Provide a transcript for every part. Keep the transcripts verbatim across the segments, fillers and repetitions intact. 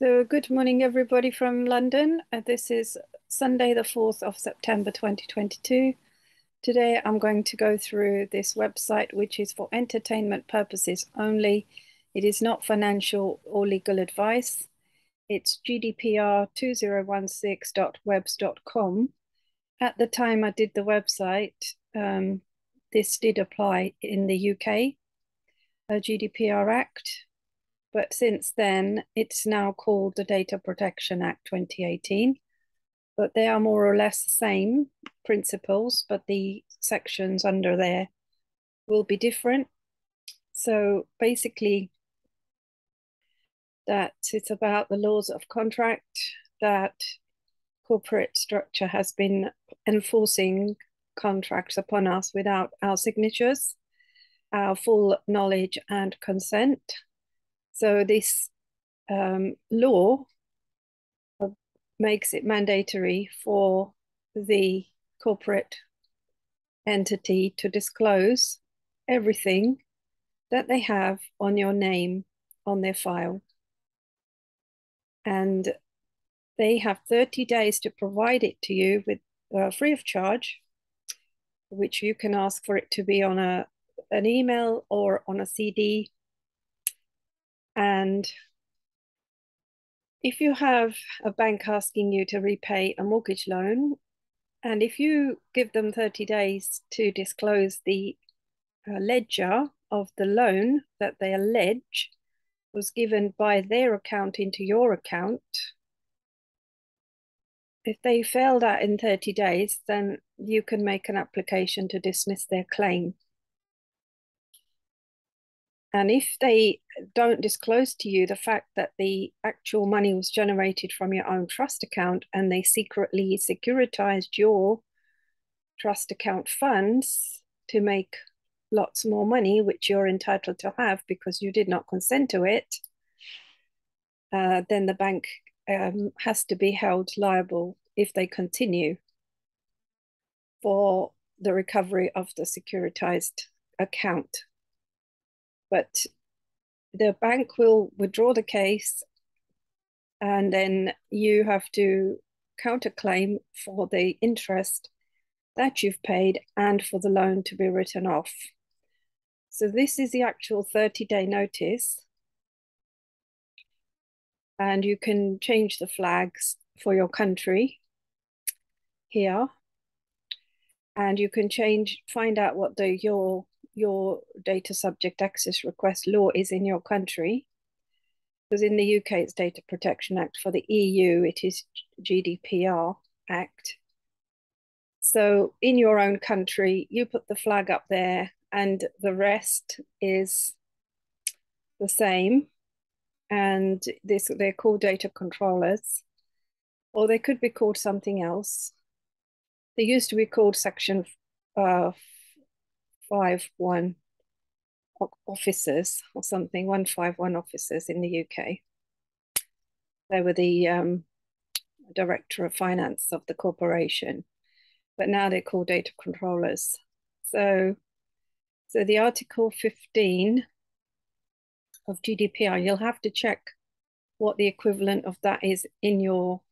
So good morning, everybody from London. Uh, this is Sunday, the fourth of September, twenty twenty-two. Today, I'm going to go through this website, which is for entertainment purposes only. It is not financial or legal advice. It's G D P R two thousand sixteen dot webs dot com. At the time I did the website, um, this did apply in the U K, a G D P R Act. But since then, it's now called the Data Protection Act twenty eighteen. But they are more or less the same principles, but the sections under there will be different. So basically, that it's about the laws of contract that corporate structure has been enforcing contracts upon us without our signatures, our full knowledge and consent. So this um, law makes it mandatory for the corporate entity to disclose everything that they have on your name on their file. And they have thirty days to provide it to you with uh, free of charge, which you can ask for it to be on a, an email or on a C D. And if you have a bank asking you to repay a mortgage loan, and if you give them thirty days to disclose the uh, ledger of the loan that they allege was given by their account into your account, if they fail that in thirty days, then you can make an application to dismiss their claim. And if they don't disclose to you the fact that the actual money was generated from your own trust account and they secretly securitized your trust account funds to make lots more money, which you're entitled to have because you did not consent to it, uh, then the bank um, has to be held liable if they continue for the recovery of the securitized account. But the bank will withdraw the case, and then you have to counterclaim for the interest that you've paid and for the loan to be written off. So this is the actual thirty-day notice. And you can change the flags for your country here. And you can change, find out what the your your data subject access request law is in your country. Because in the U K, it's Data Protection Act. For the E U, it is G D P R Act. So in your own country, you put the flag up there and the rest is the same. And this, they're called data controllers, or they could be called something else. They used to be called Section uh, five one officers or something, one five one officers in the U K. They were the um, director of finance of the corporation, but now they're called data controllers. So, so the Article fifteen of G D P R, you'll have to check what the equivalent of that is in your,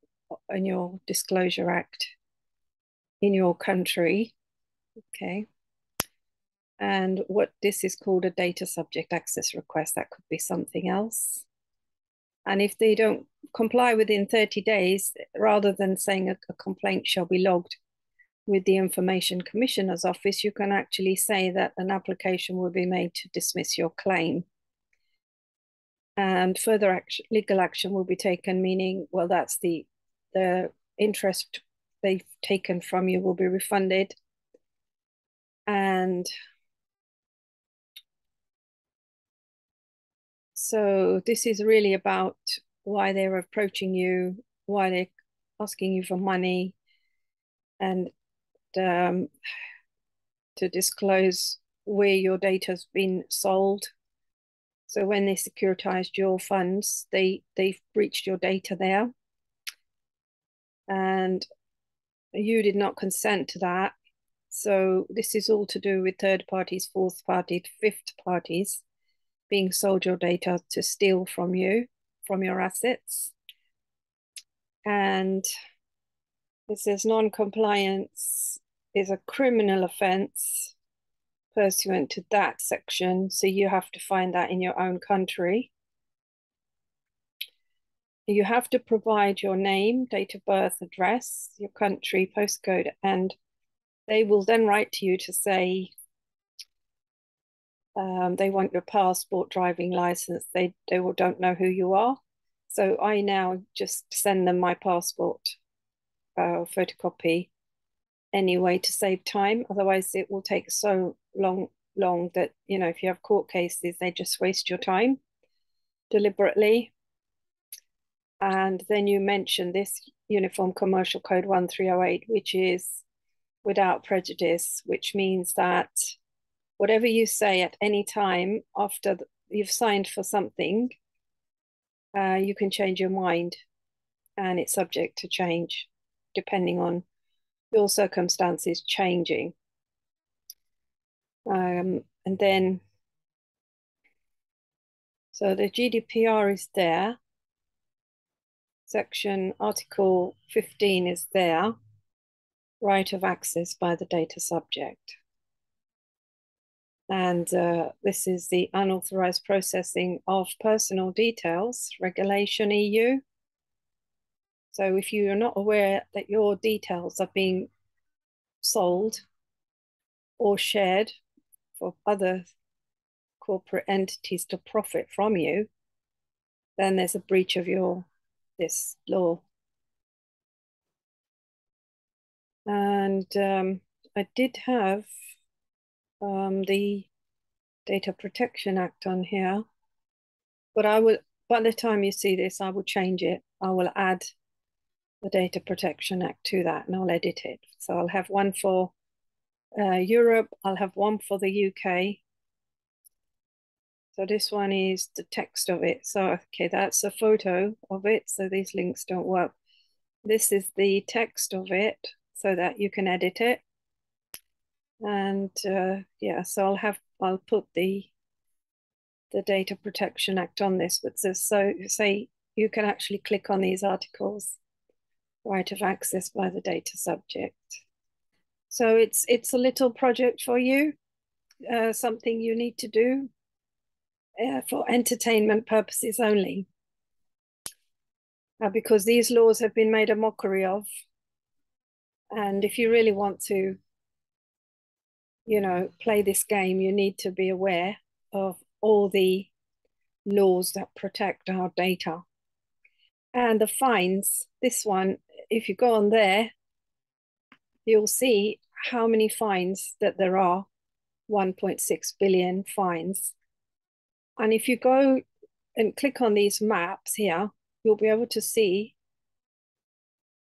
in your Disclosure Act in your country, okay? And what this is called a data subject access request, that could be something else. And if they don't comply within thirty days, rather than saying a, a complaint shall be logged with the Information Commissioner's Office, you can actually say that an application will be made to dismiss your claim. And further action, legal action will be taken, meaning, well, that's the, the interest they've taken from you will be refunded. And so this is really about why they're approaching you, why they're asking you for money, and um, to disclose where your data's been sold. So when they securitized your funds, they, they've breached your data there. And you did not consent to that. So this is all to do with third parties, fourth party, fifth parties being sold your data to steal from you, from your assets. and it says non-compliance is a criminal offence pursuant to that section, so you have to find that in your own country. You have to provide your name, date of birth, address, your country, postcode, and they will then write to you to say um, they want your passport, driving license. They, they will don't know who you are. So I now just send them my passport uh, photocopy anyway to save time. Otherwise it will take so long, long that, you know, if you have court cases, they just waste your time deliberately. And then you mentioned this Uniform Commercial Code one three oh eight, which is without prejudice, which means that whatever you say at any time after you've signed for something, uh, you can change your mind, and it's subject to change depending on your circumstances changing. Um, and then, so the G D P R is there. Section Article fifteen is there, right of access by the data subject. And uh, this is the unauthorized processing of personal details, Regulation E U. So if you are not aware that your details are being sold or shared for other corporate entities to profit from you, then there's a breach of your this law. And um, I did have um, the Data Protection Act on here, but I will, by the time you see this, I will change it. I will add the Data Protection Act to that, and I'll edit it. So I'll have one for uh, Europe, I'll have one for the U K. So this one is the text of it. So, okay, that's a photo of it. So these links don't work. This is the text of it so that you can edit it. And uh, yeah, so I'll have, I'll put the, the Data Protection Act on this, but so, so say you can actually click on these articles, right of access by the data subject. So it's, it's a little project for you, uh, something you need to do. Uh, for entertainment purposes only, uh, because these laws have been made a mockery of. And if you really want to, you know, play this game, you need to be aware of all the laws that protect our data. And the fines, this one, if you go on there, you'll see how many fines that there are, one point six billion fines. And if you go and click on these maps here, you'll be able to see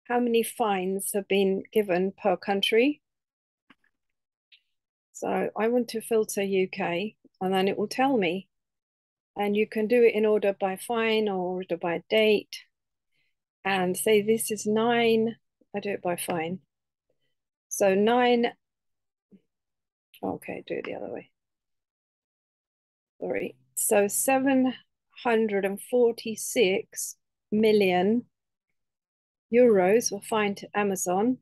how many fines have been given per country. So I want to filter U K, and then it will tell me. And you can do it in order by fine or order by date. And say this is nine, I do it by fine. So nine, okay, do it the other way. Sorry. So seven hundred forty-six million euros were fined to Amazon.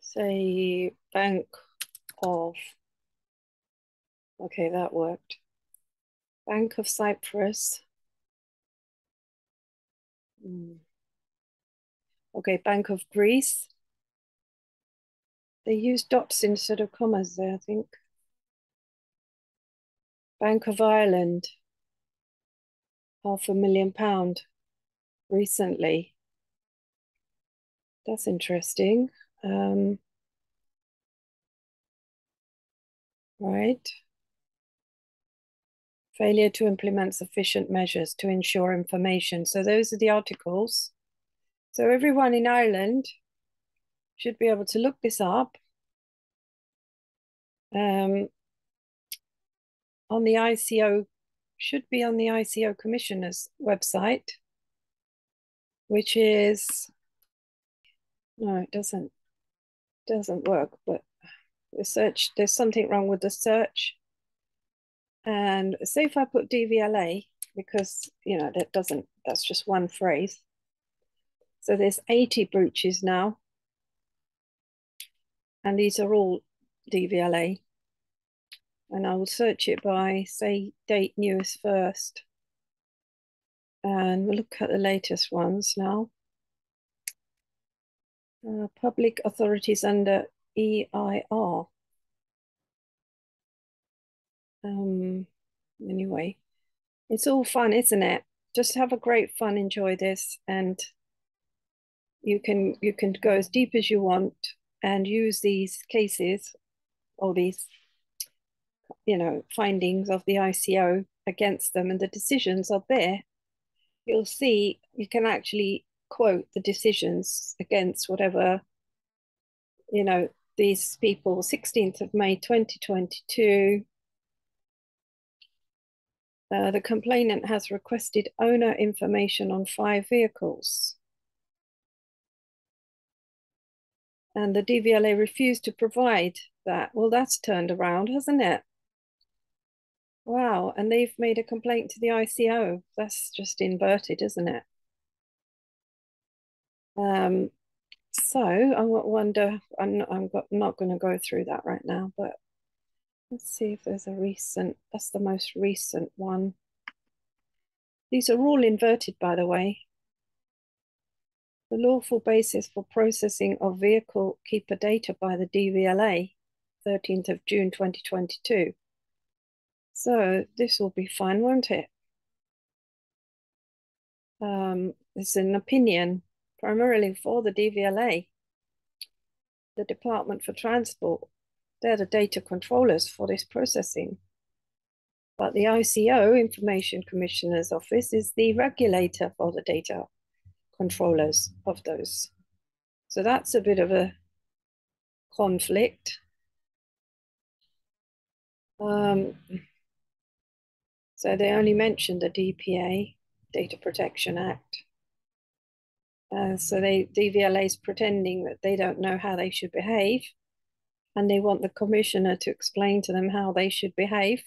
Say Bank of, okay, that worked. Bank of Cyprus. Okay, Bank of Greece. They use dots instead of commas there, I think. Bank of Ireland, half a million pound recently. That's interesting. Um, right. Failure to implement sufficient measures to ensure information. So those are the articles. So everyone in Ireland should be able to look this up um, on the I C O, should be on the I C O Commissioner's website, which is, no, it doesn't, doesn't work, but the search, there's something wrong with the search. And say if I put D V L A, because, you know, that doesn't, that's just one phrase. So there's eighty breaches now, and these are all D V L A. And I will search it by, say, date newest first. And we'll look at the latest ones now. Uh, public authorities under E I R. Um, anyway, it's all fun, isn't it? Just have a great fun, enjoy this, and you can you can go as deep as you want and use these cases or these, you know, findings of the I C O against them, and the decisions are there. You'll see you can actually quote the decisions against whatever, you know, these people. Sixteenth of May twenty twenty-two. Uh, the complainant has requested owner information on five vehicles. And the D V L A refused to provide that. Well, that's turned around, hasn't it? Wow, and they've made a complaint to the I C O. That's just inverted, isn't it? Um, so I wonder, I'm not, I'm not going to go through that right now, but let's see if there's a recent, that's the most recent one. These are all inverted, by the way. The lawful basis for processing of vehicle keeper data by the D V L A, thirteenth of June twenty twenty-two. So this will be fun, won't it? Um, it's an opinion primarily for the D V L A, the Department for Transport. They're the data controllers for this processing. But the I C O, Information Commissioner's Office, is the regulator for the data controllers of those. So that's a bit of a conflict. Um, so they only mentioned the D P A, Data Protection Act. Uh, so they, D V L A's pretending that they don't know how they should behave, and they want the commissioner to explain to them how they should behave.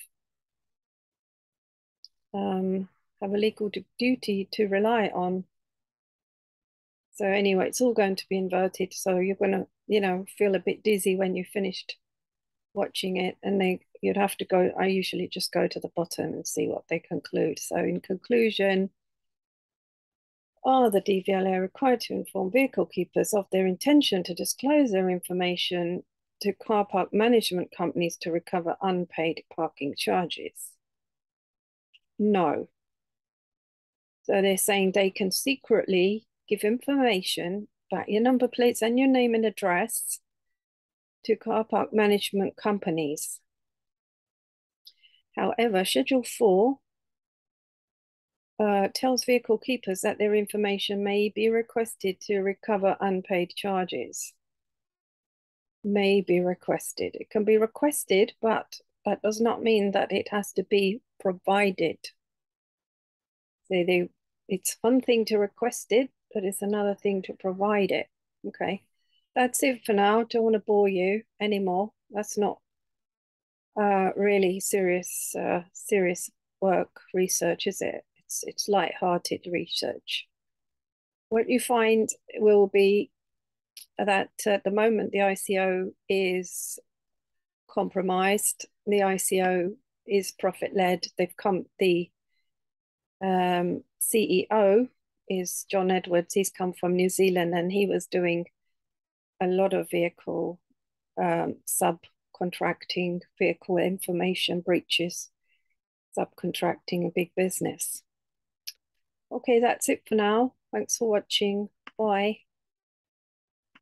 Um, have a legal duty to rely on. So anyway, it's all going to be inverted. So you're going to, you know, feel a bit dizzy when you finished watching it, and they, you'd have to go, I usually just go to the bottom and see what they conclude. So in conclusion, are the D V L A required to inform vehicle keepers of their intention to disclose their information to car park management companies to recover unpaid parking charges? No. So they're saying they can secretly give information about your number plates and your name and address to car park management companies. However, Schedule four uh, tells vehicle keepers that their information may be requested to recover unpaid charges. May be requested. It can be requested, but that does not mean that it has to be provided. So they, it's one thing to request it, but it's another thing to provide it. Okay, that's it for now. Don't want to bore you anymore. That's not uh, really serious, uh, serious work research, is it? It's it's light-hearted research. What you find will be that at the moment the I C O is compromised. The I C O is profit-led. They've come. The um, C E O is John Edwards. He's come from New Zealand, and he was doing a lot of vehicle um, subcontracting, vehicle information breaches, subcontracting a big business. Okay, that's it for now. Thanks for watching. Bye.